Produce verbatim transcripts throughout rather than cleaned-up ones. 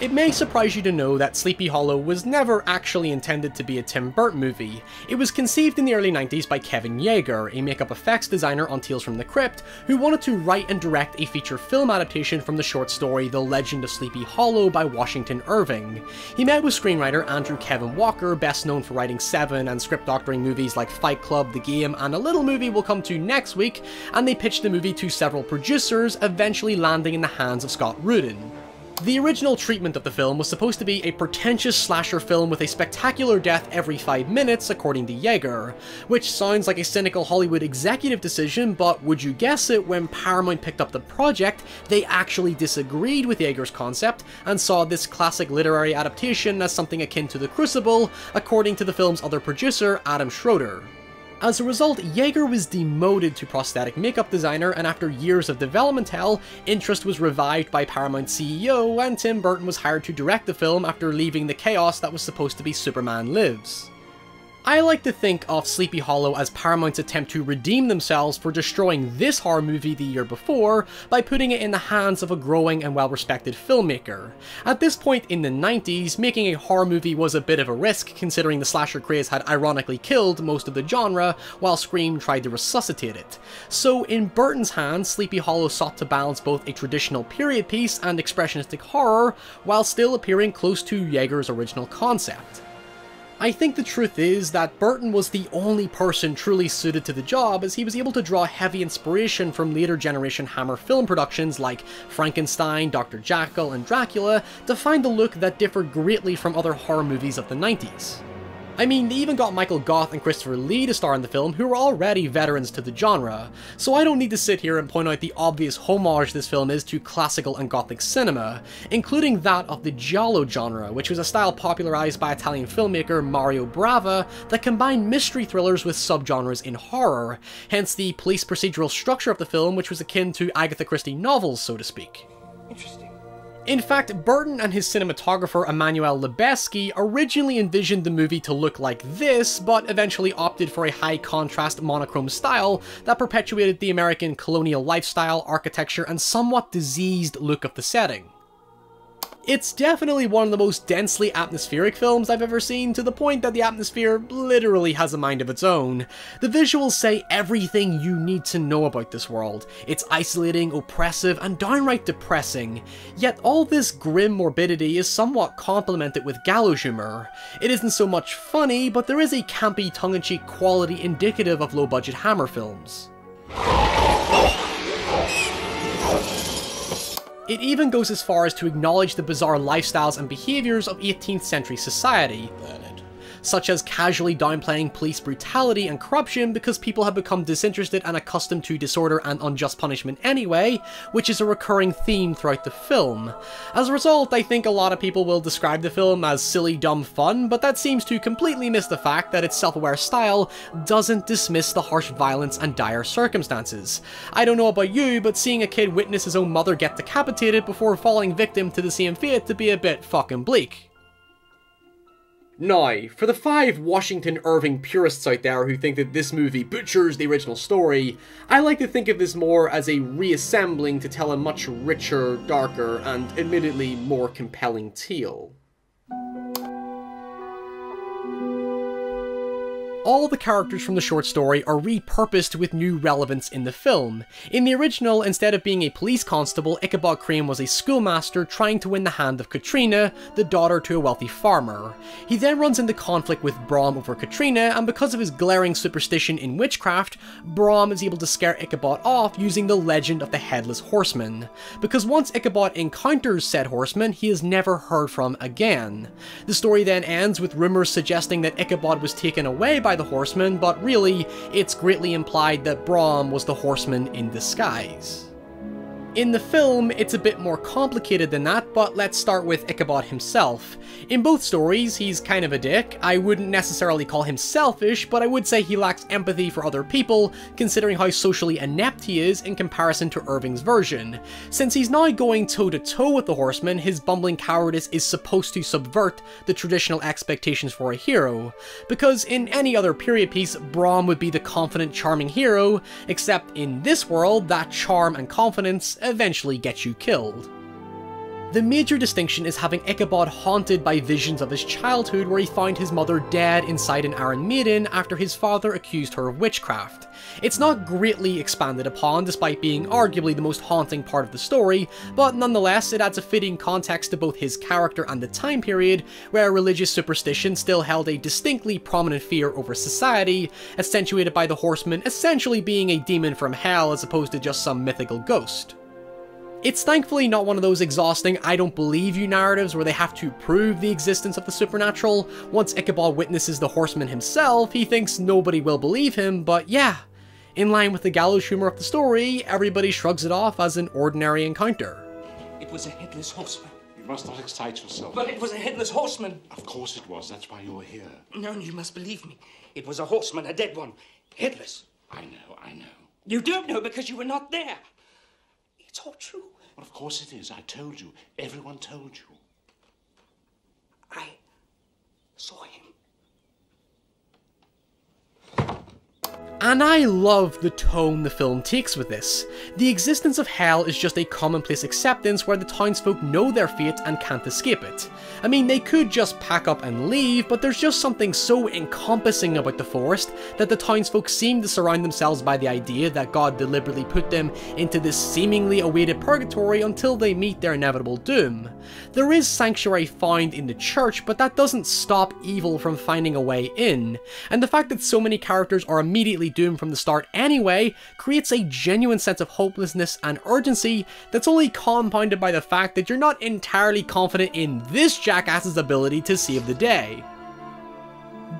it may surprise you to know that Sleepy Hollow was never actually intended to be a Tim Burton movie. It was conceived in the early nineties by Kevin Yagher, a makeup effects designer on Tales from the Crypt, who wanted to write and direct a feature film adaptation from the short story The Legend of Sleepy Hollow by Washington Irving. He met with screenwriter Andrew Kevin Walker, best known for writing Seven and script doctoring movies like Fight Club, The Game, and a little movie we'll come to next week, and they pitched the movie to several producers, eventually landing in the hands of Scott Rudin. The original treatment of the film was supposed to be a pretentious slasher film with a spectacular death every five minutes, according to Yagher, which sounds like a cynical Hollywood executive decision, but would you guess it, when Paramount picked up the project, they actually disagreed with Yagher's concept and saw this classic literary adaptation as something akin to The Crucible, according to the film's other producer, Adam Schroeder. As a result, Yagher was demoted to prosthetic makeup designer, and after years of development hell, interest was revived by Paramount C E O, and Tim Burton was hired to direct the film after leaving the chaos that was supposed to be Superman Lives. I like to think of Sleepy Hollow as Paramount's attempt to redeem themselves for destroying this horror movie the year before by putting it in the hands of a growing and well-respected filmmaker. At this point in the nineties, making a horror movie was a bit of a risk, considering the slasher craze had ironically killed most of the genre, while Scream tried to resuscitate it. So in Burton's hands, Sleepy Hollow sought to balance both a traditional period piece and expressionistic horror, while still appearing close to Yagher's original concept. I think the truth is that Burton was the only person truly suited to the job, as he was able to draw heavy inspiration from later generation Hammer film productions like Frankenstein, Doctor Jekyll, and Dracula to find a look that differed greatly from other horror movies of the nineties. I mean, they even got Michael Gough and Christopher Lee to star in the film, who were already veterans to the genre, so I don't need to sit here and point out the obvious homage this film is to classical and gothic cinema, including that of the giallo genre, which was a style popularized by Italian filmmaker Mario Bava that combined mystery thrillers with subgenres in horror, hence the police procedural structure of the film, which was akin to Agatha Christie novels, so to speak. Interesting. In fact, Burton and his cinematographer Emmanuel Lubezki originally envisioned the movie to look like this, but eventually opted for a high-contrast monochrome style that perpetuated the American colonial lifestyle, architecture, and somewhat diseased look of the setting. It's definitely one of the most densely atmospheric films I've ever seen, to the point that the atmosphere literally has a mind of its own. The visuals say everything you need to know about this world. It's isolating, oppressive, and downright depressing. Yet all this grim morbidity is somewhat complemented with gallows humor. It isn't so much funny, but there is a campy, tongue-in-cheek quality indicative of low-budget Hammer films. It even goes as far as to acknowledge the bizarre lifestyles and behaviours of eighteenth century society, such as casually downplaying police brutality and corruption because people have become disinterested and accustomed to disorder and unjust punishment anyway, which is a recurring theme throughout the film. As a result, I think a lot of people will describe the film as silly, dumb fun, but that seems to completely miss the fact that its self-aware style doesn't dismiss the harsh violence and dire circumstances. I don't know about you, but seeing a kid witness his own mother get decapitated before falling victim to the same fate to be a bit fucking bleak. Now, for the five Washington Irving purists out there who think that this movie butchers the original story, I like to think of this more as a reassembling to tell a much richer, darker, and admittedly more compelling tale. All the characters from the short story are repurposed with new relevance in the film. In the original, instead of being a police constable, Ichabod Crane was a schoolmaster trying to win the hand of Katrina, the daughter to a wealthy farmer. He then runs into conflict with Brom over Katrina, and because of his glaring superstition in witchcraft, Brom is able to scare Ichabod off using the legend of the Headless Horseman. Because once Ichabod encounters said horseman, he is never heard from again. The story then ends with rumours suggesting that Ichabod was taken away by the horseman, but really, it's greatly implied that Brom was the horseman in disguise. In the film, it's a bit more complicated than that, but let's start with Ichabod himself. In both stories, he's kind of a dick. I wouldn't necessarily call him selfish, but I would say he lacks empathy for other people, considering how socially inept he is in comparison to Irving's version. Since he's now going toe-to-toe with the horseman, his bumbling cowardice is supposed to subvert the traditional expectations for a hero. Because in any other period piece, Brom would be the confident, charming hero, except in this world, that charm and confidence eventually get you killed. The major distinction is having Ichabod haunted by visions of his childhood where he found his mother dead inside an Iron Maiden after his father accused her of witchcraft. It's not greatly expanded upon despite being arguably the most haunting part of the story, but nonetheless it adds a fitting context to both his character and the time period, where religious superstition still held a distinctly prominent fear over society, accentuated by the Horseman essentially being a demon from hell as opposed to just some mythical ghost. It's thankfully not one of those exhausting I don't believe you narratives where they have to prove the existence of the supernatural. Once Ichabod witnesses the Horseman himself, he thinks nobody will believe him, but yeah, in line with the gallows humor of the story, everybody shrugs it off as an ordinary encounter. It was a headless horseman. You must not excite yourself. But it was a headless horseman. Of course it was, that's why you were here. No, you must believe me. It was a horseman, a dead one. Headless. I know, I know. You don't know because you were not there. It's all true. Well, of course it is. I told you. Everyone told you. I saw him. And I love the tone the film takes with this. The existence of hell is just a commonplace acceptance where the townsfolk know their fate and can't escape it. I mean, they could just pack up and leave, but there's just something so encompassing about the forest that the townsfolk seem to surround themselves by the idea that God deliberately put them into this seemingly awaited purgatory until they meet their inevitable doom. There is sanctuary found in the church, but that doesn't stop evil from finding a way in, and the fact that so many characters are immediately doomed from the start anyway creates a genuine sense of hopelessness and urgency that's only compounded by the fact that you're not entirely confident in this jackass's ability to save the day.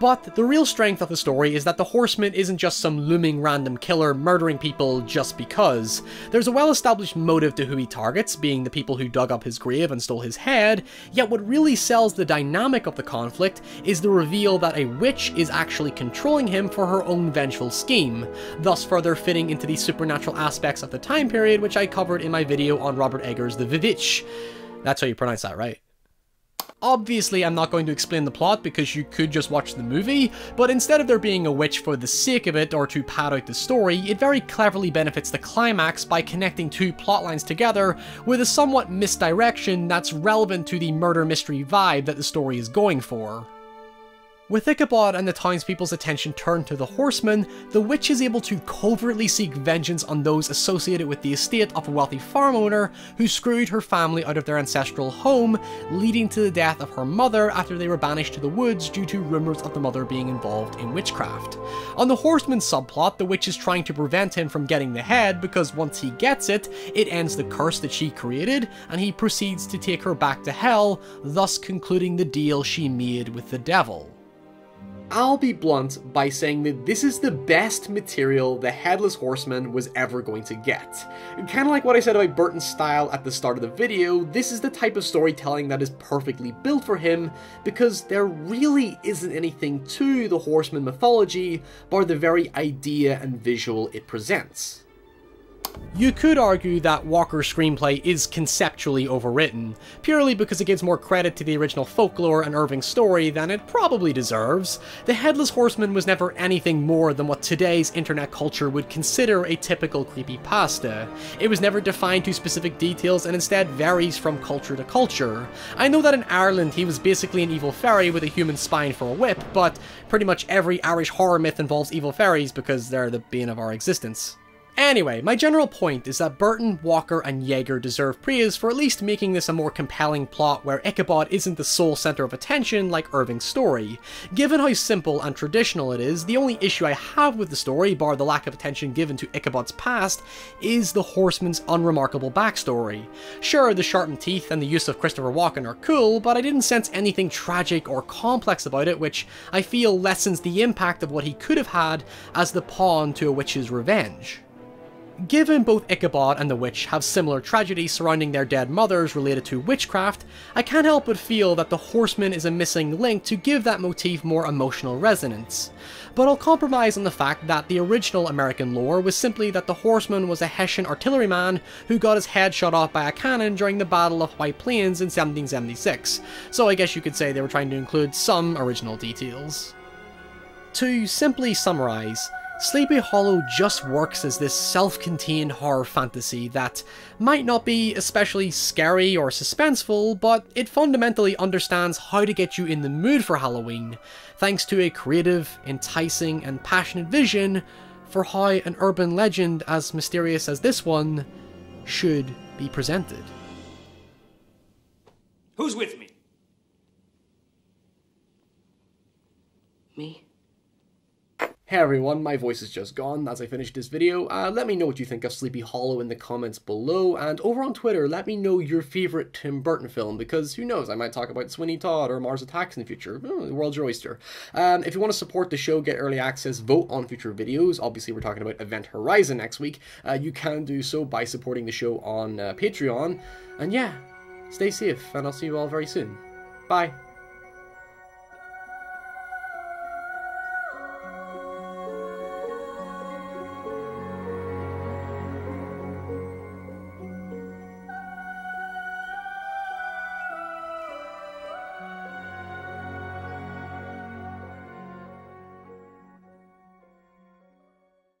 But the real strength of the story is that the Horseman isn't just some looming random killer murdering people just because. There's a well-established motive to who he targets, being the people who dug up his grave and stole his head, yet what really sells the dynamic of the conflict is the reveal that a witch is actually controlling him for her own vengeful scheme, thus further fitting into the supernatural aspects of the time period which I covered in my video on Robert Eggers' The VVitch. That's how you pronounce that, right? Obviously, I'm not going to explain the plot because you could just watch the movie, but instead of there being a witch for the sake of it or to pad out the story, it very cleverly benefits the climax by connecting two plotlines together with a somewhat misdirection that's relevant to the murder mystery vibe that the story is going for. With Ichabod and the townspeople's attention turned to the Horseman, the witch is able to covertly seek vengeance on those associated with the estate of a wealthy farm owner who screwed her family out of their ancestral home, leading to the death of her mother after they were banished to the woods due to rumours of the mother being involved in witchcraft. On the Horseman's subplot, the witch is trying to prevent him from getting the head because once he gets it, it ends the curse that she created, and he proceeds to take her back to hell, thus concluding the deal she made with the devil. I'll be blunt by saying that this is the best material the Headless Horseman was ever going to get. Kind of like what I said about Burton's style at the start of the video, this is the type of storytelling that is perfectly built for him because there really isn't anything to the Horseman mythology bar the very idea and visual it presents. You could argue that Walker's screenplay is conceptually overwritten, purely because it gives more credit to the original folklore and Irving's story than it probably deserves. The Headless Horseman was never anything more than what today's internet culture would consider a typical creepypasta. It was never defined to specific details and instead varies from culture to culture. I know that in Ireland he was basically an evil fairy with a human spine for a whip, but pretty much every Irish horror myth involves evil fairies because they're the bane of our existence. Anyway, my general point is that Burton, Walker, and Yagher deserve praise for at least making this a more compelling plot where Ichabod isn't the sole centre of attention like Irving's story. Given how simple and traditional it is, the only issue I have with the story, bar the lack of attention given to Ichabod's past, is the Horseman's unremarkable backstory. Sure, the sharpened teeth and the use of Christopher Walken are cool, but I didn't sense anything tragic or complex about it, which I feel lessens the impact of what he could have had as the pawn to a witch's revenge. Given both Ichabod and the witch have similar tragedies surrounding their dead mothers related to witchcraft, I can't help but feel that the Horseman is a missing link to give that motif more emotional resonance. But I'll compromise on the fact that the original American lore was simply that the Horseman was a Hessian artilleryman who got his head shot off by a cannon during the Battle of White Plains in seventeen seventy-six, so I guess you could say they were trying to include some original details. To simply summarise, Sleepy Hollow just works as this self-contained horror fantasy that might not be especially scary or suspenseful, but it fundamentally understands how to get you in the mood for Halloween, thanks to a creative, enticing, and passionate vision for how an urban legend as mysterious as this one should be presented. Who's with me? Me? Hey everyone, my voice is just gone as I finished this video. Uh, let me know what you think of Sleepy Hollow in the comments below, and over on Twitter let me know your favourite Tim Burton film, because who knows, I might talk about Sweeney Todd or Mars Attacks in the future. Oh, the world's your oyster. Um, if you want to support the show, get early access, vote on future videos. Obviously we're talking about Event Horizon next week. Uh, you can do so by supporting the show on uh, Patreon. And yeah, stay safe, and I'll see you all very soon. Bye.